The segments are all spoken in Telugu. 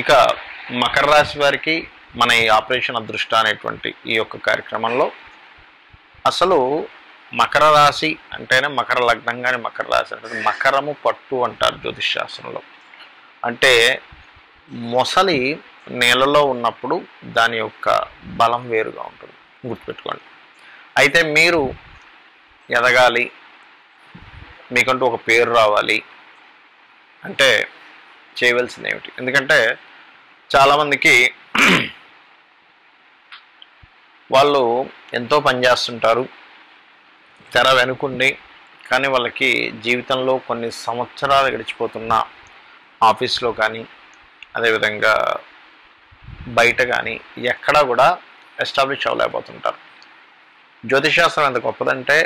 ఇక మకర రాశి వారికి మన ఈ ఆపరేషన్ అదృష్ట అనేటువంటి ఈ యొక్క కార్యక్రమంలో అసలు మకర రాశి అంటేనే మకర లగ్నం కానీ మకర రాశి అంటే మకరము పట్టు అంటారు జ్యోతిష్ శాస్త్రంలో. అంటే మొసలి నేలలో ఉన్నప్పుడు దాని యొక్క బలం వేరుగా ఉంటుంది, గుర్తుపెట్టుకోండి. అయితే మీరు ఎదగాలి, మీకంటూ ఒక పేరు రావాలి అంటే చేయవలసింది ఏమిటి? ఎందుకంటే చాలామందికి వాళ్ళు ఎంతో పనిచేస్తుంటారు తెర వెనుకుండి, కానీ వాళ్ళకి జీవితంలో కొన్ని సంవత్సరాలు గడిచిపోతున్న ఆఫీస్లో కానీ అదేవిధంగా బయట కానీ ఎక్కడా కూడా ఎస్టాబ్లిష్ అవ్వలేకపోతుంటారు. జ్యోతిషాస్త్రం ఎంత గొప్పదంటే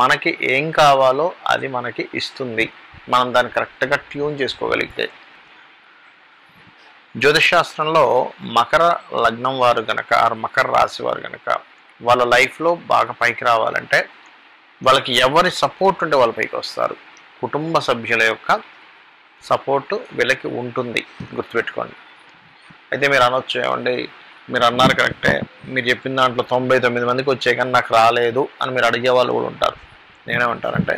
మనకి ఏం కావాలో అది మనకి ఇస్తుంది, మనం దాన్ని కరెక్ట్గా ట్యూన్ చేసుకోగలిగితే. జ్యోతిషాస్త్రంలో మకర లగ్నం వారు కనుక మకర రాశి వారు కనుక వాళ్ళ లైఫ్లో బాగా పైకి రావాలంటే వాళ్ళకి ఎవరి సపోర్ట్ ఉంటే వాళ్ళ పైకి వస్తారు. కుటుంబ సభ్యుల యొక్క సపోర్టు వీళ్ళకి ఉంటుంది, గుర్తుపెట్టుకోండి. అయితే మీరు అనొచ్చు, ఏమండి మీరు అన్నారు కరెక్టే, మీరు చెప్పిన దాంట్లో 99 మందికి వచ్చాయి కానీ నాకు రాలేదు అని మీరు అడిగే వాళ్ళు కూడా ఉంటారు. నేనేమంటానంటే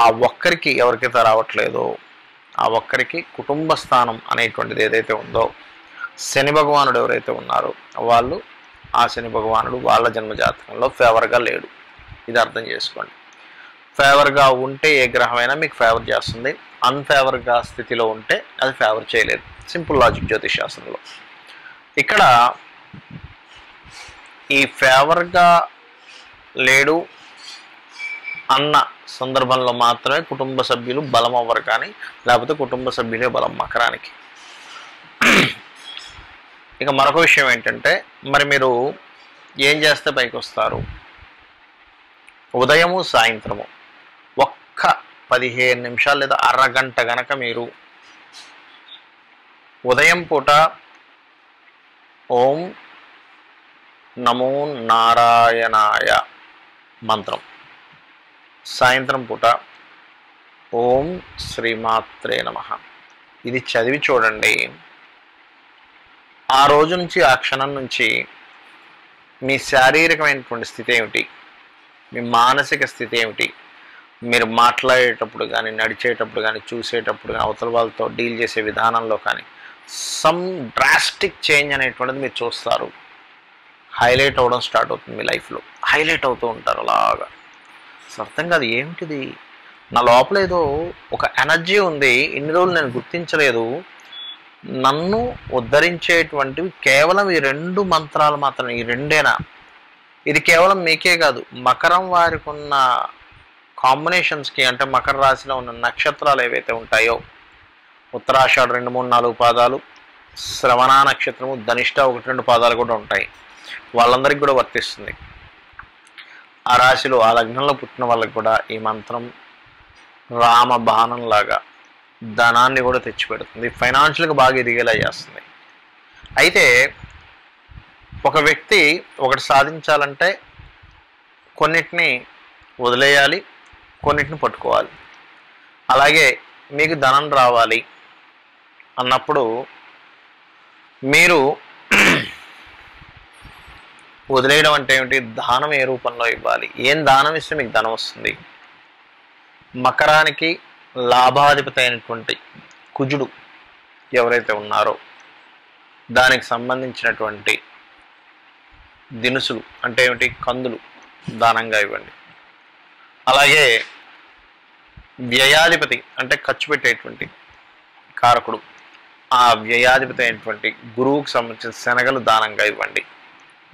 ఆ ఒక్కరికి ఎవరికైతే రావట్లేదో ఆ ఒక్కరికి కుటుంబ స్థానం అనేటువంటిది ఏదైతే ఉందో శని భగవానుడు ఎవరైతే ఉన్నారో వాళ్ళు ఆ శని భగవానుడు వాళ్ళ జన్మజాతకంలో ఫేవర్గా లేడు, ఇది అర్థం చేసుకోండి. ఫేవర్గా ఉంటే ఏ గ్రహమైనా మీకు ఫేవర్ చేస్తుంది, అన్ఫేవర్గా స్థితిలో ఉంటే అది ఫేవర్ చేయలేదు. సింపుల్ లాజిక్ జ్యోతిష్ శాస్త్రంలో. ఇక్కడ ఈ ఫేవర్గా లేడు అన్న సందర్భంలో మాత్రమే కుటుంబ సభ్యులు బలం అవ్వరు, కానీ లేకపోతే కుటుంబ సభ్యులే బలం మకరానికి. ఇక మరొక విషయం ఏంటంటే, మరి మీరు ఏం చేస్తే పైకి వస్తారు? ఉదయము సాయంత్రము ఒక్క 15 నిమిషాలు లేదా అరగంట గనక మీరు ఉదయం పూట ఓం నమో నారాయణాయ మంత్రం, సాయంత్రం పూట ఓం శ్రీమాత్రే నమః ఇది చదివి చూడండి. ఆ రోజు నుంచి ఆ క్షణం నుంచి మీ శారీరకమైనటువంటి స్థితి ఏమిటి, మీ మానసిక స్థితి ఏమిటి, మీరు మాట్లాడేటప్పుడు కానీ నడిచేటప్పుడు కానీ చూసేటప్పుడు కానీ అవతల వాళ్ళతో డీల్ చేసే విధానంలో కానీ సమ్ డ్రాస్టిక్ చేంజ్ అనేటువంటిది మీరు చూస్తారు. హైలైట్ అవ్వడం స్టార్ట్ అవుతుంది, మీ లైఫ్లో హైలైట్ అవుతూ ఉంటారు. అలాగా అర్థం కాదు ఏమిటిది, నా లోపల ఏదో ఒక ఎనర్జీ ఉంది, ఇన్ని రోజులు నేను గుర్తించలేదు, నన్ను ఉద్ధరించేటువంటివి కేవలం ఈ 2 మంత్రాలు మాత్రమే, ఈ 2ఏనా? ఇది కేవలం మీకే కాదు, మకరం వారికి ఉన్న కాంబినేషన్స్కి అంటే మకర రాశిలో ఉన్న నక్షత్రాలు ఏవైతే ఉంటాయో ఉత్తరాషాఢ 2, 3, 4 పాదాలు, శ్రవణ నక్షత్రము, ధనిష్ట 1, 2 పాదాలు కూడా ఉంటాయి, వాళ్ళందరికీ కూడా వర్తిస్తుంది. ఆ రాశిలో ఆ లగ్నంలో పుట్టిన వాళ్ళకి కూడా ఈ మంత్రం రామబాణంలాగా ధనాన్ని కూడా తెచ్చిపెడుతుంది, ఫైనాన్షియల్గా బాగా ఎదిగేలా చేస్తుంది. అయితే ఒక వ్యక్తి ఒకటి సాధించాలంటే కొన్నిటిని వదిలేయాలి, కొన్నిటిని పట్టుకోవాలి. అలాగే మీకు ధనం రావాలి అన్నప్పుడు మీరు వదిలేయడం అంటే ఏమిటి, దానం ఏ రూపంలో ఇవ్వాలి, ఏం దానం ఇస్తే మీకు ధనం వస్తుంది. మకరానికి లాభాధిపతి అయినటువంటి కుజుడు ఎవరైతే ఉన్నారో దానికి సంబంధించినటువంటి దినుసులు అంటే ఏమిటి, కందులు దానంగా ఇవ్వండి. అలాగే వ్యయాధిపతి అంటే ఖర్చు పెట్టేటువంటి కారకుడు, ఆ వ్యయాధిపతి అయినటువంటి గురువుకు సంబంధించిన శనగలు దానంగా ఇవ్వండి.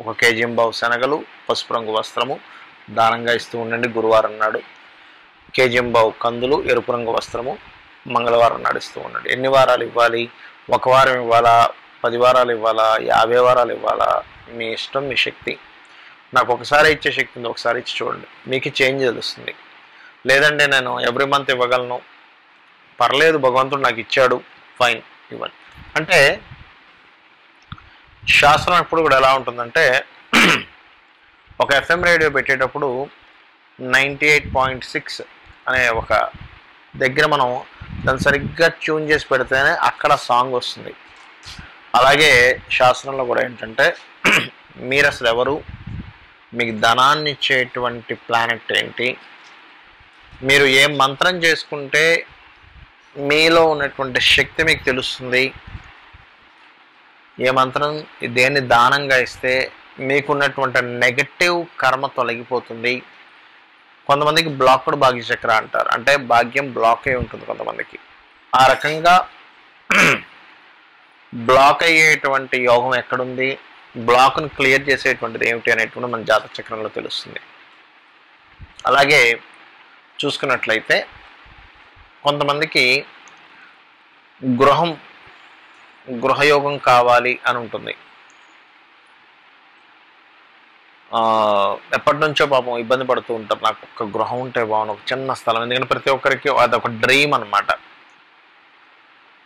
1 kg శనగలు, పసుపు రంగు వస్త్రము దానంగా ఇస్తూ ఉండండి గురువారం నాడు. 1 kg కందులు, ఎరుపు రంగు వస్త్రము మంగళవారం నాడు ఇస్తూ ఉండండి. ఎన్ని వారాలు ఇవ్వాలి? 1 వారం ఇవ్వాలా, 10 వారాలు ఇవ్వాలా, 50 వారాలు ఇవ్వాలా, మీ ఇష్టం, మీ శక్తి. నాకు ఒకసారి ఇచ్చే శక్తి ఉంది, ఒకసారి ఇచ్చి చూడండి, మీకు చేంజ్ తెలుస్తుంది. లేదంటే నేను ఎవ్రీ మంత్ ఇవ్వగలను, పర్లేదు భగవంతుడు నాకు ఇచ్చాడు, ఫైన్ ఇవ్వండి. అంటే శాస్త్రం ఎప్పుడు కూడా ఎలా ఉంటుందంటే, ఒక FM రేడియో పెట్టేటప్పుడు 98.6 అనే ఒక దగ్గర మనం దాన్ని సరిగ్గా ట్యూన్ చేసి పెడితేనే అక్కడ సాంగ్ వస్తుంది. అలాగే శాస్త్రంలో కూడా ఏంటంటే మీరు అసలు ఎవరు, మీకు ధనాన్ని ఇచ్చేటువంటి ప్లానెట్ ఏంటి, మీరు ఏ మంత్రం చేసుకుంటే మీలో ఉన్నటువంటి శక్తి మీకు తెలుస్తుంది, ఏ మంత్రం దేన్ని దానంగా ఇస్తే మీకున్నటువంటి నెగటివ్ కర్మ తొలగిపోతుంది. కొంతమందికి బ్లాక్డ్ భాగ్యచక్ర అంటారు, అంటే భాగ్యం బ్లాక్ అయి ఉంటుంది కొంతమందికి. ఆ రకంగా బ్లాక్ అయ్యేటువంటి యోగం ఎక్కడుంది, బ్లాక్ను క్లియర్ చేసేటువంటిది ఏమిటి అనేటువంటి మన జాతక చక్రంలో తెలుస్తుంది. అలాగే చూసుకున్నట్లయితే కొంతమందికి గృహయోగం కావాలి అని ఉంటుంది. ఎప్పటి నుంచో పాపం ఇబ్బంది పడుతూ ఉంటారు, నాకు ఒక గృహం ఉంటే బాగుంది, ఒక చిన్న స్థలం, ఎందుకంటే ప్రతి ఒక్కరికి అదొక డ్రీమ్ అన్నమాట.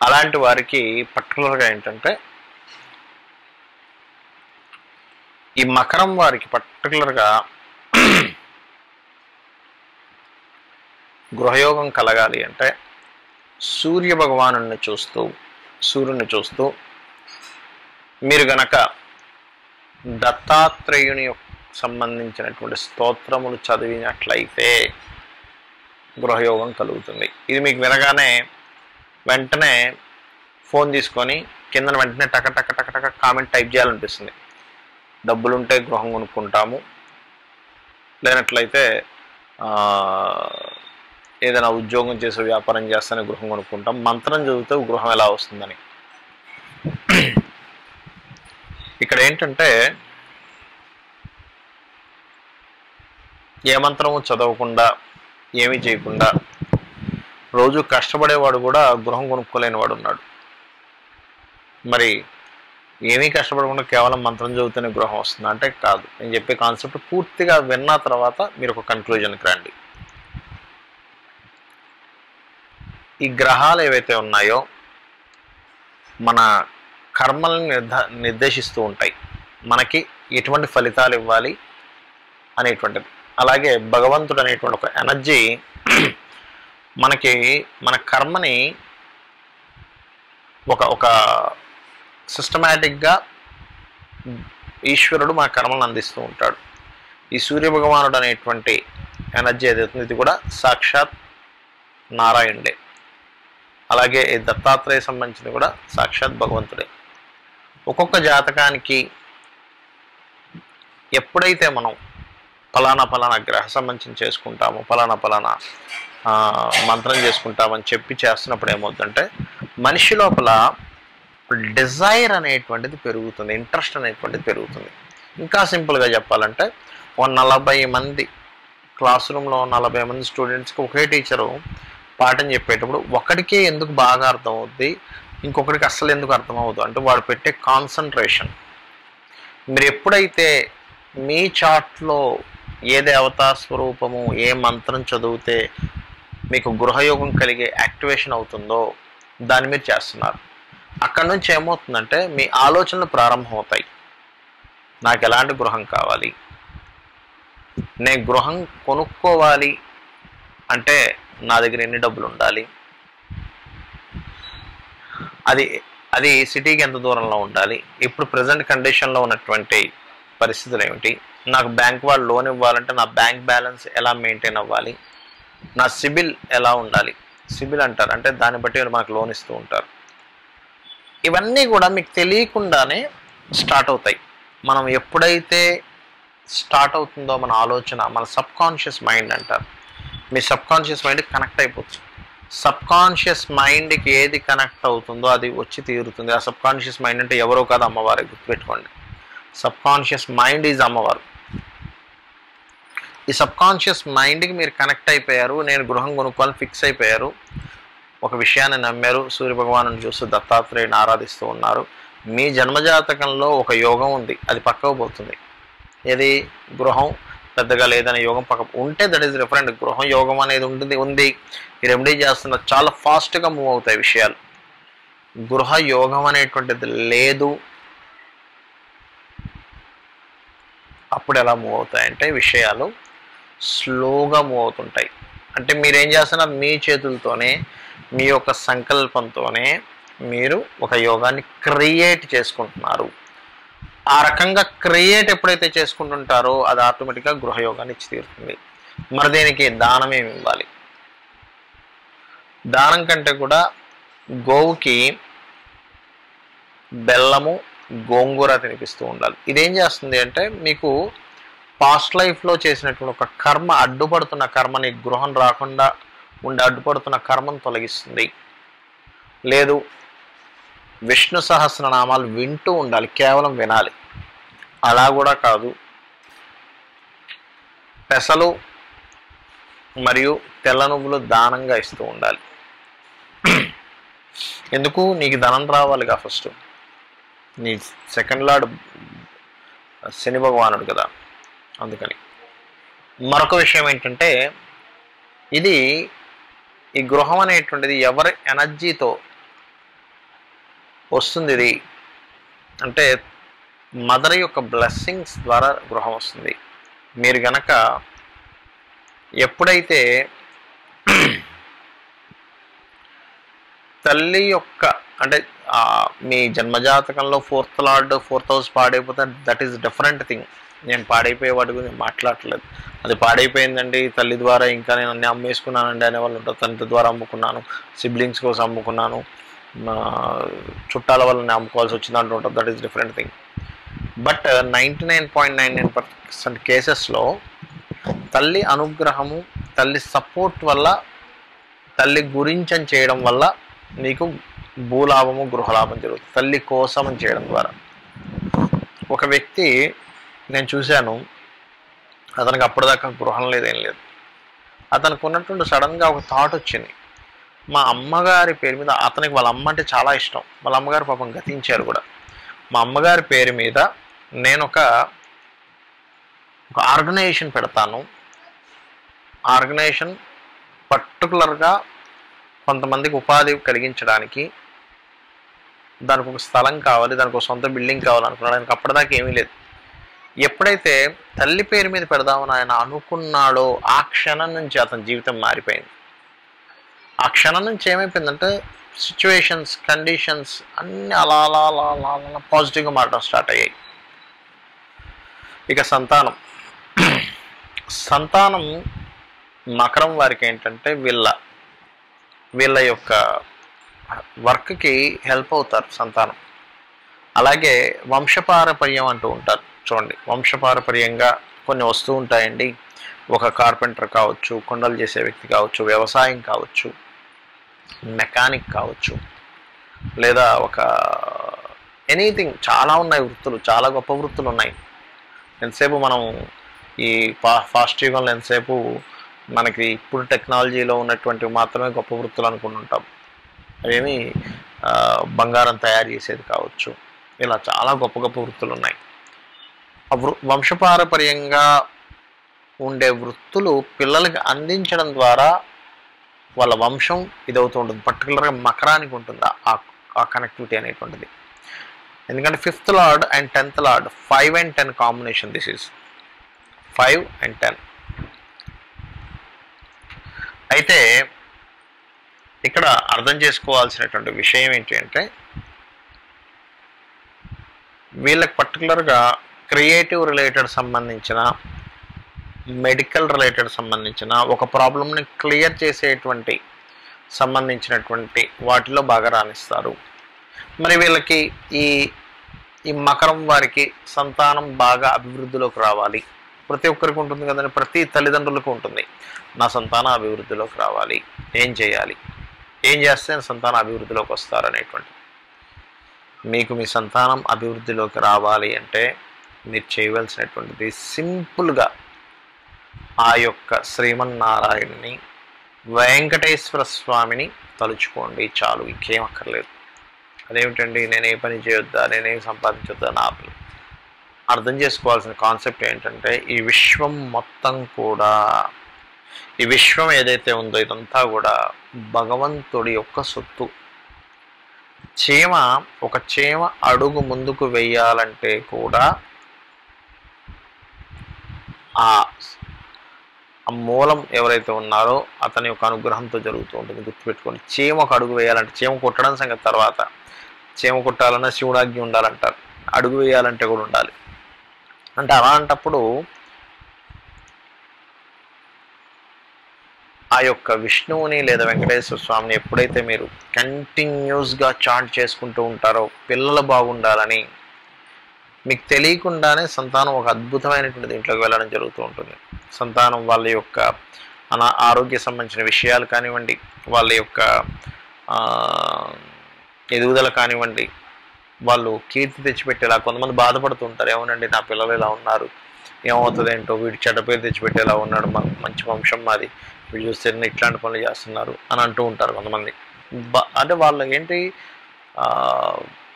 అలాంటి వారికి పర్టికులర్గా ఏంటంటే ఈ మకరం వారికి పర్టికులర్గా గృహయోగం కలగాలి అంటే సూర్యుడిని చూస్తూ మీరు గనక దత్తాత్రేయుని సంబంధించినటువంటి స్తోత్రములు చదివినట్లయితే గృహయోగం కలుగుతుంది. ఇది మీకు వినగానే వెంటనే ఫోన్ తీసుకొని కిందన వెంటనే టక టక టక టక కామెంట్ టైప్ చేయాలనిపిస్తుంది. డబ్బులుంటే గృహం కొనుక్కుంటాము, లేనట్లయితే ఏదైనా ఉద్యోగం చేసే వ్యాపారం చేస్తేనే గృహం కొనుక్కుంటాం, మంత్రం చదివితే గృహం ఎలా వస్తుందని. ఇక్కడ ఏంటంటే ఏ మంత్రము చదవకుండా ఏమీ చేయకుండా రోజు కష్టపడేవాడు కూడా గృహం కొనుక్కోలేని వాడు ఉన్నాడు. మరి ఏమీ కష్టపడకుండా కేవలం మంత్రం చదువుతూనే గృహం వస్తుంది అంటే కాదు. నేను చెప్పే కాన్సెప్ట్ పూర్తిగా విన్న తర్వాత మీరు ఒక కన్క్లూజన్కి రండి. ఈ గ్రహాలు ఏవైతే ఉన్నాయో మన కర్మలను నిర్దేశిస్తూ ఉంటాయి, మనకి ఎటువంటి ఫలితాలు ఇవ్వాలి అనేటువంటిది. అలాగే భగవంతుడు అనేటువంటి ఒక ఎనర్జీ మనకి మన కర్మని ఒక సిస్టమేటిక్గా ఈశ్వరుడు మన కర్మలను అందిస్తూ ఉంటాడు. ఈ సూర్యభగవానుడు అనేటువంటి ఎనర్జీ ఏదైతుంది ఇది కూడా సాక్షాత్ నారాయణుడే. అలాగే ఈ దత్తాత్రేయ సంబంధించింది కూడా సాక్షాత్ భగవంతుడే. ఒక్కొక్క జాతకానికి ఎప్పుడైతే మనం ఫలానా గ్రహ సంబంధించిన చేసుకుంటామో, ఫలానా మంత్రం చేసుకుంటామని చెప్పి చేస్తున్నప్పుడు ఏమవుతుందంటే మనిషి లోపల డిజైర్ అనేటువంటిది పెరుగుతుంది, ఇంట్రెస్ట్ అనేటువంటిది పెరుగుతుంది. ఇంకా సింపుల్గా చెప్పాలంటే 40 మంది క్లాస్ రూమ్లో 40 మంది స్టూడెంట్స్కి ఒకే టీచరు పాఠం చెప్పేటప్పుడు ఒకడికే ఎందుకు బాగా అర్థమవుద్ది, ఇంకొకరికి అస్సలు ఎందుకు అర్థమవుతుంది అంటే వాడు పెట్టే కాన్సన్ట్రేషన్. మీరు ఎప్పుడైతే మీ చార్ట్లో ఏ దేవతా స్వరూపము, ఏ మంత్రం చదివితే మీకు గృహయోగం కలిగే యాక్టివేషన్ అవుతుందో దాన్ని మీరు చేస్తున్నారు. అక్కడి నుంచి ఏమవుతుందంటే మీ ఆలోచనలు ప్రారంభమవుతాయి. నాకు ఎలాంటి గృహం కావాలి, నేను గృహం కొనుక్కోవాలి అంటే నా దగ్గర ఎన్ని డబ్బులు ఉండాలి, అది సిటీకి ఎంత దూరంలో ఉండాలి, ఇప్పుడు ప్రజెంట్ కండిషన్లో ఉన్నటువంటి పరిస్థితులు ఏమిటి, నాకు బ్యాంక్ వాళ్ళు లోన్ ఇవ్వాలంటే నా బ్యాంక్ బ్యాలెన్స్ ఎలా మెయింటైన్ అవ్వాలి, నా సిబిల్ ఎలా ఉండాలి, సిబిల్ అంటారు అంటే దాన్ని బట్టి మనకు లోన్ ఇస్తూ ఉంటారు. ఇవన్నీ కూడా మీకు తెలియకుండానే స్టార్ట్ అవుతాయి. మనం ఎప్పుడైతే స్టార్ట్ అవుతుందో మన ఆలోచన, మన సబ్కాన్షియస్ మైండ్ అంటారు, మీ సబ్కాన్షియస్ మైండ్ కనెక్ట్ అయిపోతుంది. సబ్కాన్షియస్ మైండ్కి ఏది కనెక్ట్ అవుతుందో అది వచ్చి తీరుతుంది. ఆ సబ్కాన్షియస్ మైండ్ అంటే ఎవరో కాదు, అమ్మవారే, గుర్తుపెట్టుకోండి. సబ్కాన్షియస్ మైండ్ ఈజ్ అమ్మవారు. ఈ సబ్కాన్షియస్ మైండ్కి మీరు కనెక్ట్ అయిపోయారు, నేను గృహం కొనుక్కోవాలని ఫిక్స్ అయిపోయారు, ఒక విషయాన్ని నమ్మారు, సూర్యభగవాను చూస్తూ దత్తాత్రేయుని ఆరాధిస్తూ ఉన్నారు. మీ జన్మజాతకంలో ఒక యోగం ఉంది, అది పక్కకు పోతుంది. ఏది, గృహం పెద్దగా లేదనే యోగం పక్క ఉంటే దట్ ఈస్ డిఫరెంట్. గృహం యోగం అనేది ఉంది, ఈ రెమెడీ చేస్తున్నారు, చాలా ఫాస్ట్గా మూవ్ అవుతాయి విషయాలు. గృహ యోగం అనేటువంటిది లేదు, అప్పుడు ఎలా మూవ్ అవుతాయంటే విషయాలు స్లోగా మూవ్ అవుతుంటాయి. అంటే మీరు ఏం చేస్తున్నారు, మీ చేతులతోనే మీ యొక్క సంకల్పంతోనే మీరు ఒక యోగాన్ని క్రియేట్ చేసుకుంటున్నారు. ఆ రకంగా క్రియేట్ ఎప్పుడైతే చేసుకుంటుంటారో అది ఆటోమేటిక్గా గృహయోగాన్ని ఇచ్చి తీరుతుంది. మరి దేనికి దానం ఏమి ఇవ్వాలి? దానం కంటే కూడా గోవుకి బెల్లము గోంగూర తినిపిస్తూ ఉండాలి. ఇదేం చేస్తుంది అంటే మీకు పాస్ట్ లైఫ్లో చేసినటువంటి ఒక కర్మ, అడ్డుపడుతున్న కర్మని, గృహం రాకుండా ఉండి అడ్డుపడుతున్న కర్మను తొలగిస్తుంది. లేదు విష్ణు సహస్రనామాలు వింటూ ఉండాలి, కేవలం వినాలి, అలా కూడా కాదు. పెసలు మరియు తెల్ల నువ్వులు దానంగా ఇస్తూ ఉండాలి. ఎందుకు? నీకు ధనం రావాలిగా ఫస్ట్. నీ సెకండ్ లార్డ్ శని భగవానుడు కదా, అందుకని. మరొక విషయం ఏంటంటే, ఇది ఈ గృహం అనేటువంటిది ఎవరి ఎనర్జీతో వస్తుంది? ఇది అంటే మదర్ యొక్క బ్లెస్సింగ్స్ ద్వారా గృహం వస్తుంది. మీరు గనక ఎప్పుడైతే తల్లి యొక్క అంటే మీ జన్మజాతకంలో ఫోర్త్ లార్డ్ ఫోర్త్ హౌస్ పాడైపోతే దట్ ఈస్ డిఫరెంట్ థింగ్. నేను పాడైపోయే వాటి గురించి మాట్లాడట్లేదు. అది పాడైపోయిందండి తల్లి ద్వారా, ఇంకా నేను అన్నీ అమ్మేసుకున్నానండి అనేవాళ్ళు ఉంటారు. తండ్రి ద్వారా అమ్ముకున్నాను, సిబ్లింగ్స్ కోసం అమ్ముకున్నాను, చుట్టాల వల్ల నేను అమ్ముకోవాల్సి వచ్చింది అంటూ ఉంటుంది. That is different thing. But 99.99% కేసెస్లో తల్లి అనుగ్రహము, తల్లి సపోర్ట్ వల్ల, తల్లి గురించి చేయడం వల్ల నీకు భూలాభము గృహలాభం జరుగుతుంది, తల్లి కోసం అని చేయడం ద్వారా. ఒక వ్యక్తి నేను చూశాను, అతనికి అప్పటిదాకా గృహం లేదేం లేదు. అతనికి ఉన్నటువంటి సడన్గా ఒక థాట్ వచ్చింది, మా అమ్మగారి పేరు మీద, అతనికి వాళ్ళ అమ్మ అంటే చాలా ఇష్టం, వాళ్ళ అమ్మగారు పాపం గతించారు కూడా, మా అమ్మగారి పేరు మీద నేను ఒక ఆర్గనైజేషన్ పెడతాను. ఆర్గనైజేషన్ పర్టికులర్గా కొంతమందికి ఉపాధి కలిగించడానికి, దానికి ఒక స్థలం కావాలి, దానికి ఒక సొంత బిల్డింగ్ కావాలనుకున్నాడు. ఆయనకు అప్పటిదాకా ఏమీ లేదు. ఎప్పుడైతే తల్లి పేరు మీద పెడదామని ఆయన అనుకున్నాడో ఆ క్షణం నుంచి అతని జీవితం మారిపోయింది. ఆ క్షణం నుంచి ఏమైపోయిందంటే సిచ్యువేషన్స్, కండిషన్స్ అన్నీ అలా అలా అలా అలా అలా పాజిటివ్గా మారడం స్టార్ట్ అయ్యాయి. ఇక సంతానం మకరం వారికి ఏంటంటే వీళ్ళ యొక్క వర్క్కి హెల్ప్ అవుతారు సంతానం. అలాగే వంశపారపర్యం అంటూ ఉంటారు చూడండి. వంశపారపర్యంగా కొన్ని వస్తూ ఉంటాయండి. ఒక కార్పెంటర్ కావచ్చు, కొండలు చేసే వ్యక్తి కావచ్చు, వ్యవసాయం కావచ్చు, మెకానిక్ కావచ్చు, లేదా ఒక ఎనీథింగ్. చాలా ఉన్నాయి వృత్తులు, చాలా గొప్ప వృత్తులు ఉన్నాయి. ఎంతసేపు మనం ఈ ఫాస్ట్ యుగంలో ఎంతసేపు మనకి ఇప్పుడు టెక్నాలజీలో ఉన్నటువంటివి మాత్రమే గొప్ప వృత్తులు అనుకుంటుంటాం. అవేమి బంగారం తయారు చేసేది కావచ్చు, ఇలా చాలా గొప్ప గొప్ప వృత్తులు ఉన్నాయి. వంశపారపర్యంగా ఉండే వృత్తులు పిల్లలకి అందించడం ద్వారా వాళ్ళ వంశం ఇదవుతూ ఉంటుంది. పర్టికులర్గా మకరానికి ఉంటుంది ఆ కనెక్టివిటీ అనేటువంటిది. ఎందుకంటే 5th lord and 10th lord, 5 and 10 combination. This is 5 and 10. అయితే ఇక్కడ అర్థం చేసుకోవాల్సినటువంటి విషయం ఏంటి అంటే, వీళ్ళకి పర్టికులర్గా క్రియేటివ్ రిలేటెడ్ సంబంధించిన, మెడికల్ రిలేటెడ్ సంబంధించిన, ఒక ప్రాబ్లంని క్లియర్ చేసేటువంటి సంబంధించినటువంటి వాటిలో బాగా రాణిస్తారు. మరి వీళ్ళకి ఈ మకరం వారికి సంతానం బాగా అభివృద్ధిలోకి రావాలి. ప్రతి ఒక్కరికి ఉంటుంది కదండి, ప్రతి తల్లిదండ్రులకు ఉంటుంది. నా సంతానం అభివృద్ధిలోకి రావాలి, ఏం చేయాలి, ఏం చేస్తే సంతానం అభివృద్ధిలోకి వస్తారు అనేటువంటి. మీకు మీ సంతానం అభివృద్ధిలోకి రావాలి అంటే మీరు చేయవలసినటువంటిది సింపుల్గా ఆ యొక్క శ్రీమన్నారాయణుని, వెంకటేశ్వర స్వామిని తలుచుకోండి చాలు, ఇంకేం అక్కర్లేదు. అదేమిటండి, నేను ఏ పని చేయొద్దా, నేనేం సంపాదించొద్దా, నా అర్థం చేసుకోవాల్సిన కాన్సెప్ట్ ఏంటంటే, ఈ విశ్వం మొత్తం కూడా, ఈ విశ్వం ఏదైతే ఉందో ఇదంతా కూడా భగవంతుడి యొక్క సొత్తు. ఒక చీమ అడుగు ముందుకు వెయ్యాలంటే కూడా ఆ ఆ మూలం ఎవరైతే ఉన్నారో అతని యొక్క అనుగ్రహంతో జరుగుతూ ఉంటుంది. గుర్తుపెట్టుకోండి, చీమకు అడుగు వేయాలంటే, చీమ కొట్టడం సంగతి తర్వాత, చీమ కొట్టాలన్నా శివుడాజ్ఞ ఉండాలంటారు, అడుగు వేయాలంటే కూడా ఉండాలి. అంటే అలాంటప్పుడు ఆ యొక్క విష్ణువుని లేదా వెంకటేశ్వర స్వామిని ఎప్పుడైతే మీరు కంటిన్యూస్గా చాట్ చేసుకుంటూ ఉంటారో, పిల్లలు బాగుండాలని మీకు తెలియకుండానే సంతానం ఒక అద్భుతమైనటువంటి దీంట్లోకి వెళ్ళడం జరుగుతూ ఉంటుంది. సంతానం వాళ్ళ యొక్క ఆరోగ్య సంబంధించిన విషయాలు కానివ్వండి, వాళ్ళ యొక్క ఎదుగుదల కానివ్వండి, వాళ్ళు కీర్తి తెచ్చిపెట్టేలా. కొంతమంది బాధపడుతూ ఉంటారు, ఏమోనండి నా పిల్లలు ఇలా ఉన్నారు, ఏమవుతుంది ఏంటో, వీడు చెడ్డ పేరు తెచ్చిపెట్టేలా ఉన్నాడు, మంచి వంశం మాది, వీడు చూస్తే ఇట్లాంటి పనులు చేస్తున్నారు అని అంటూ ఉంటారు కొంతమంది. అంటే వాళ్ళకి ఏంటి,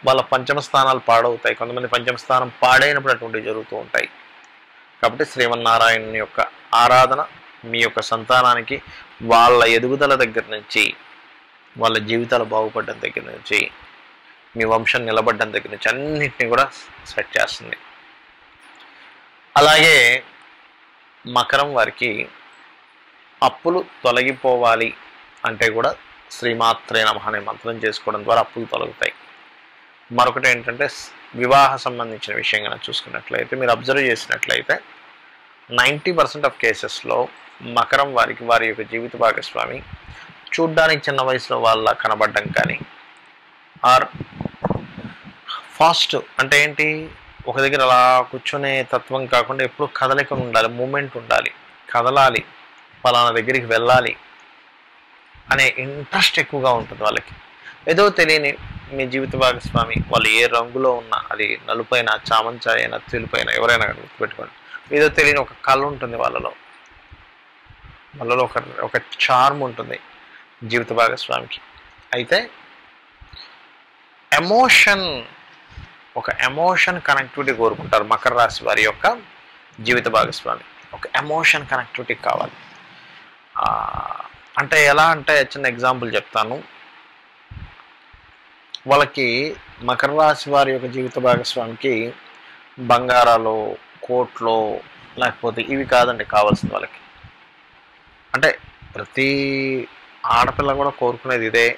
వాళ్ళ పంచమస్థానాలు పాడవుతాయి. కొంతమంది పంచమస్థానం పాడైనప్పుడు అటువంటివి జరుగుతూ ఉంటాయి. కాబట్టి శ్రీమన్నారాయణుని యొక్క ఆరాధన మీ యొక్క సంతానానికి, వాళ్ళ ఎదుగుదల దగ్గర నుంచి, వాళ్ళ జీవితాలు బాగుపడడం దగ్గర నుంచి, మీ వంశం నిలబడడం దగ్గర నుంచి అన్నింటినీ కూడా సెట్ చేస్తుంది. అలాగే మకరం వారికి అప్పులు తొలగిపోవాలి అంటే కూడా శ్రీమాత్రే నమః అనే మంత్రం చేసుకోవడం ద్వారా అప్పులు తొలగుతాయి. మరొకటి ఏంటంటే వివాహ సంబంధించిన విషయం కనుక చూసుకున్నట్లయితే, మీరు అబ్జర్వ్ చేసినట్లయితే 90% ఆఫ్ కేసెస్లో మకరం వారికి వారి యొక్క జీవిత భాగస్వామి చూడ్డానికి చిన్న వయసులో వాళ్ళ కనబడడం కానీ, ఆర్ ఫాస్ట్ అంటే ఏంటి, ఒక దగ్గర అలా కూర్చునే తత్వం కాకుండా ఎప్పుడు కదలిక ఉండాలి, మూమెంట్ ఉండాలి, కదలాలి, పలానా దగ్గరికి వెళ్ళాలి అనే ఇంట్రెస్ట్ ఎక్కువగా ఉంటుంది వాళ్ళకి. ఏదో తెలియని మీ జీవిత భాగస్వామి వాళ్ళు ఏ రంగులో ఉన్నా, అది నలుపైన, చామంచాయ అయినా, తెలుపైనా, ఎవరైనా గుర్తుపెట్టుకోండి, ఏదో తెలియని ఒక కళ ఉంటుంది వాళ్ళలో, ఒక చార్మ్ ఉంటుంది జీవిత భాగస్వామికి. అయితే ఒక ఎమోషన్ కనెక్టివిటీ కోరుకుంటారు మకర రాశి వారి యొక్క జీవిత భాగస్వామి. ఒక ఎమోషన్ కనెక్టివిటీ కావాలి అంటే ఎలా అంటే, చిన్న ఎగ్జాంపుల్ చెప్తాను. వాళ్ళకి మకర రాశి వారి యొక్క జీవిత భాగస్వామికి బంగారాలు, కోట్లో లేకపోతే ఇవి కాదండి కావాల్సింది వాళ్ళకి. అంటే ప్రతి ఆడపిల్ల కూడా కోరుకునేది ఇదే.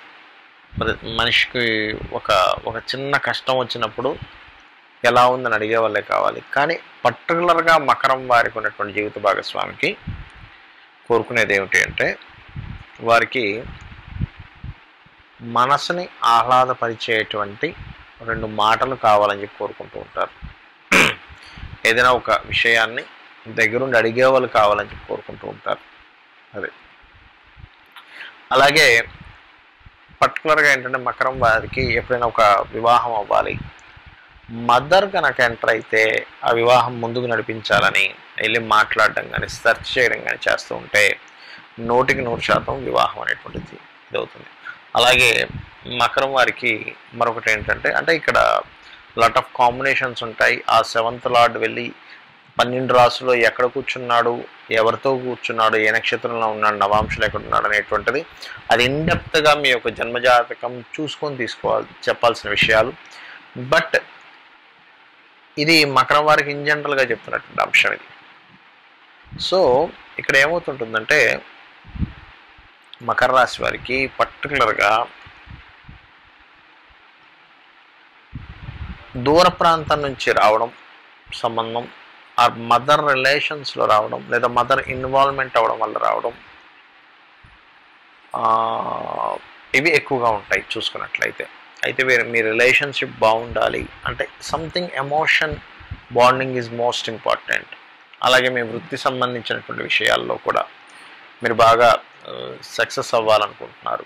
మనిషికి ఒక చిన్న కష్టం వచ్చినప్పుడు ఎలా ఉందని అడిగే వాళ్ళే కావాలి. కానీ పర్టికులర్గా మకరం వారికి ఉన్నటువంటి జీవిత భాగస్వామికి కోరుకునేది ఏమిటి అంటే, వారికి మనసుని ఆహ్లాదపరిచేటువంటి రెండు మాటలు కావాలని చెప్పి కోరుకుంటూ ఉంటారు. ఏదైనా ఒక విషయాన్ని దగ్గరుండి అడిగేవాళ్ళు కావాలని చెప్పి కోరుకుంటూ ఉంటారు. అదే అలాగే పర్టికులర్గా ఏంటంటే మకరం వారికి ఎప్పుడైనా ఒక వివాహం అవ్వాలి, మదర్ కనుక ఎంటర్ అయితే ఆ వివాహం ముందుకు నడిపించాలని వెళ్ళి మాట్లాడడం కానీ, సెర్చ్ చేయడం కానీ చేస్తూ ఉంటే 100% వివాహం అనేటువంటిది ఇదవుతుంది. అలాగే మకరం వారికి మరొకటి ఏంటంటే, అంటే ఇక్కడ లాట్ ఆఫ్ కాంబినేషన్స్ ఉంటాయి. ఆ 7th లార్డ్ వెళ్ళి 12 రాసుల్లో ఎక్కడ కూర్చున్నాడు, ఎవరితో కూర్చున్నాడు, ఏ నక్షత్రంలో ఉన్నాడు, నవాంశలు ఎక్కడ ఉన్నాడు అనేటువంటిది అది ఇండెప్త్గా మీ యొక్క జన్మజాతకం చూసుకొని తీసుకోవాలి, చెప్పాల్సిన విషయాలు. బట్ ఇది మకరం వారికి ఇన్ జనరల్గా చెప్తున్నటువంటి అంశం ఇది. సో ఇక్కడ ఏమవుతుంటుందంటే మకర రాశి వారికి పర్టికులర్గా దూర ప్రాంతం నుంచి రావడం సంబంధం, ఆ మదర్ రిలేషన్స్లో రావడం లేదా మదర్ ఇన్వాల్వ్మెంట్ అవ్వడం వల్ల రావడం ఇవి ఎక్కువగా ఉంటాయి చూసుకున్నట్లయితే. అయితే మీ రిలేషన్షిప్ బాగుండాలి అంటే something emotion bonding is most important. అలాగే మీ వృత్తి సంబంధించినటువంటి విషయాల్లో కూడా మీరు బాగా సక్సెస్ అవ్వాలనుకుంటున్నారు.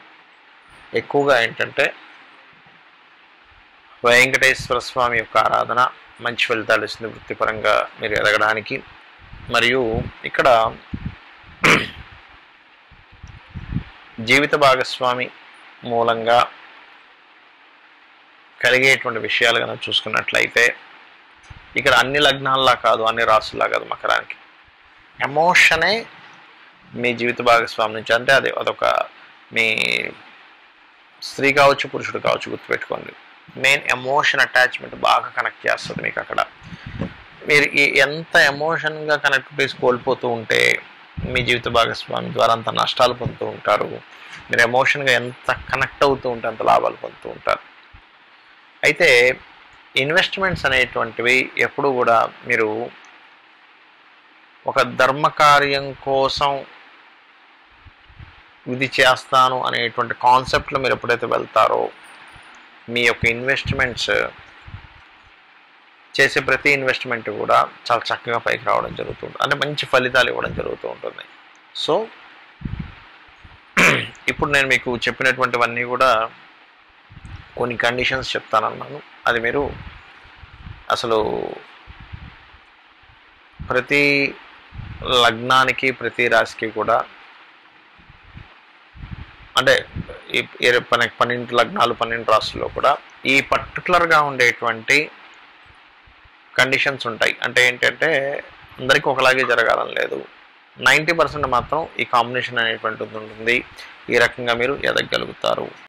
ఎక్కువగా ఏంటంటే వెంకటేశ్వర స్వామి యొక్క ఆరాధన మంచి ఫలితాలు ఇస్తుంది వృత్తిపరంగా మీరు ఎదగడానికి. మరియు ఇక్కడ జీవిత భాగస్వామి మూలంగా కలిగేటువంటి విషయాలు కనుక చూసుకున్నట్లయితే, ఇక్కడ అన్ని లగ్నాల్లా కాదు, అన్ని రాసుల్లా కాదు, మకరానికి ఎమోషనే మీ జీవిత భాగస్వామి నుంచి, అంటే అదొక మీ స్త్రీ కావచ్చు, పురుషుడు కావచ్చు, గుర్తుపెట్టుకోండి, మెయిన్ ఎమోషన్ అటాచ్మెంట్ బాగా కనెక్ట్ చేస్తుంది మీకు. అక్కడ మీరు ఎంత ఎమోషన్గా కనెక్ట్ చేసి కోల్పోతూ ఉంటే మీ జీవిత భాగస్వామి ద్వారా అంత నష్టాలు పొందుతూ ఉంటారు. మీరు ఎమోషన్గా ఎంత కనెక్ట్ అవుతూ ఉంటే అంత లాభాలు పొందుతూ ఉంటారు. అయితే ఇన్వెస్ట్మెంట్స్ అనేటువంటివి ఎప్పుడు కూడా మీరు ఒక ధర్మకార్యం కోసం ఇది చేస్తాను అనేటువంటి కాన్సెప్ట్లో మీరు ఎప్పుడైతే వెళ్తారో మీ యొక్క ఇన్వెస్ట్మెంట్స్ చేసే ప్రతి ఇన్వెస్ట్మెంట్ కూడా చాలా చక్కగా పైకి రావడం జరుగుతుంది, అంటే మంచి ఫలితాలు ఇవ్వడం జరుగుతూ ఉంటుంది. సో ఇప్పుడు నేను మీకు చెప్పినటువంటివన్నీ కూడా కొన్ని కండిషన్స్ చెప్తానన్నాను. అది మీరు అసలు ప్రతి లగ్నానికి ప్రతి రాశికి కూడా, అంటే 12 లగ్నాలు 12 రాశుల్లో కూడా ఈ పర్టికులర్గా ఉండేటువంటి కండిషన్స్ ఉంటాయి. అంటే ఏంటంటే అందరికీ ఒకలాగే జరగాలని లేదు. 90% మాత్రం ఈ కాంబినేషన్ అనేటువంటిది ఉంటుంది. ఈ రకంగా మీరు ఎదగలుగుతారు.